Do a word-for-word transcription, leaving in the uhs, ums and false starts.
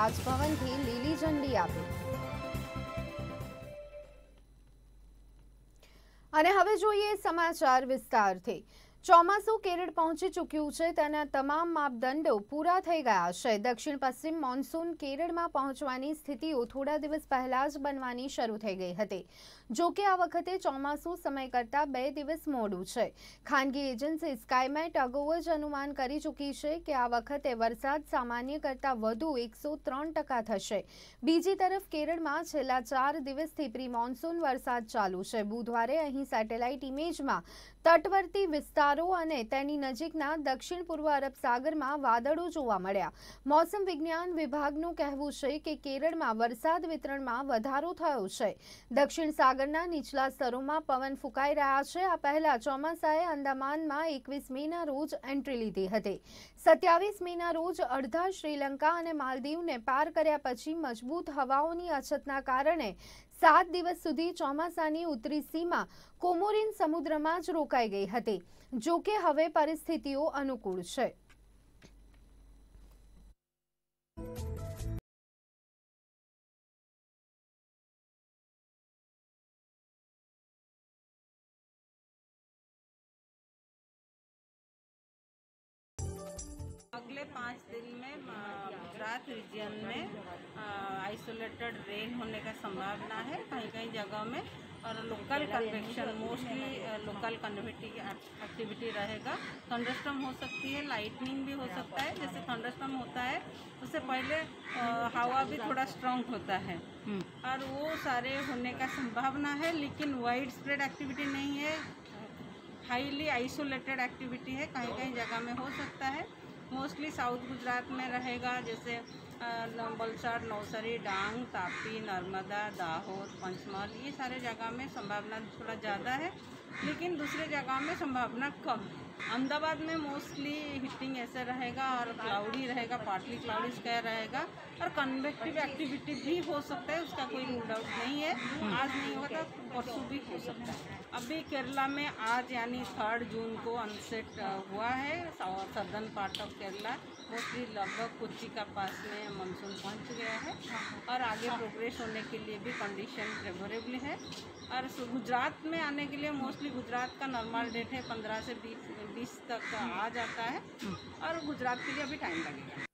રાજભવનથી લીલી ઝંડી આપી। અને હવે જોઈએ સમાચાર વિસ્તારથી। ચોમાસું કેરળ પહોંચી ચૂક્યું છે, તેના તમામ માપદંડો પૂરા થઈ ગયા છે। દક્ષિણ પશ્ચિમ મોન્સૂન કેરળમાં પહોંચવાની સ્થિતિઓ થોડા દિવસ પહેલા જ બનવાની શરૂ થઈ ગઈ હતી, જો કે આ વખતે ચોમાસું સમય કરતાં બે દિવસ મોડું છે। ખાનગી એજન્સી સ્કાયમેટ અગાઉ જ અનુમાન કરી ચૂકી છે કે આ વખતે વરસાદ સામાન્ય કરતાં વધુ એકસો ત્રણ ટકા થશે। બીજી તરફ કેરળમાં છેલ્લા ચાર દિવસથી પ્રી મોન્સૂન વરસાદ ચાલુ છે। બુધવારે અહીં સેટેલાઇટ ઇમેજમાં તટવર્તી વિસ્તાર અને તેની નજીકના દક્ષિણ પૂર્વ અરબ સાગરમાં વાદળો જોવા મળ્યા। મોસમ વિજ્ઞાન વિભાગનું કહેવું છે કે કેરળમાં વરસાદ વિતરણમાં વધારો થયો છે। દક્ષિણ સાગરના નીચલા સ્તરોમાં પવન ફૂંકાઈ રહ્યા છે। આ પહેલા ચોમાસાએ અંદામાનમાં એકવીસ મેના રોજ એન્ટ્રી લીધી હતી। સત્યાવીસ મેના રોજ અડધા શ્રીલંકા અને માલદીવને પાર કર્યા પછી મજબૂત હવાઓની અછતના કારણે સાત દિવસ સુધી ચોમાસાની ઉત્તરી સીમા કોમોરીન સમુદ્રમાં જ રોકાઈ ગઈ હતી, જો કે હવે પરિસ્થિતિઓ અનુકૂળ છે। अगले पाँच दिन में गुजरात रीजन में आइसोलेटेड रेन होने का संभावना है कहीं कहीं जगह में, और local convection mostly local convective activity रहेगा। थंडरस्टॉर्म हो सकती है, लाइटनिंग भी हो सकता है। जैसे थंडरस्टॉर्म होता है उससे पहले हवा भी थोड़ा स्ट्रॉन्ग होता है, और वो सारे होने का संभावना है, लेकिन वाइड स्प्रेड एक्टिविटी नहीं है। हाईली आइसोलेटेड एक्टिविटी है, कहीं कहीं जगह में हो सकता है। मोस्टली साउथ गुजरात में रहेगा, जैसे वलसाड, नवसारी, डांग, तापी, नर्मदा, दाहोद, पंचमहल, ये सारे जगह में संभावना थोड़ा ज़्यादा है, लेकिन दूसरे जगह में संभावना कम है। अहमदाबाद में मोस्टली हिटिंग ऐसे रहेगा और क्लाउडी रहेगा, पार्टली क्लाउडी स्काई रहेगा, और कन्वेक्टिव एक्टिविटी भी हो सकता है, उसका कोई रूल आउट नहीं है। आज नहीं होगा तो परसों भी हो सकता है। अभी केरला में आज यानी थर्ड जून को अनसेट हुआ है southern part of Kerala, mostly लगभग कोच्चि का पास में मानसून पहुंच गया है, और आगे प्रोग्रेस होने के लिए भी कंडीशन फेवरेबल है। और गुजरात में आने के लिए मोस्टली गुजरात का नॉर्मल डेट है पंद्रह से बीस बीस तक आ जाता है, और गुजरात के लिए अभी टाइम लगेगा।